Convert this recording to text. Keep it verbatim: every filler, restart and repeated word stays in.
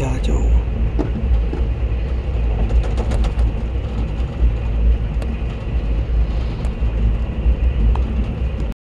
家教我。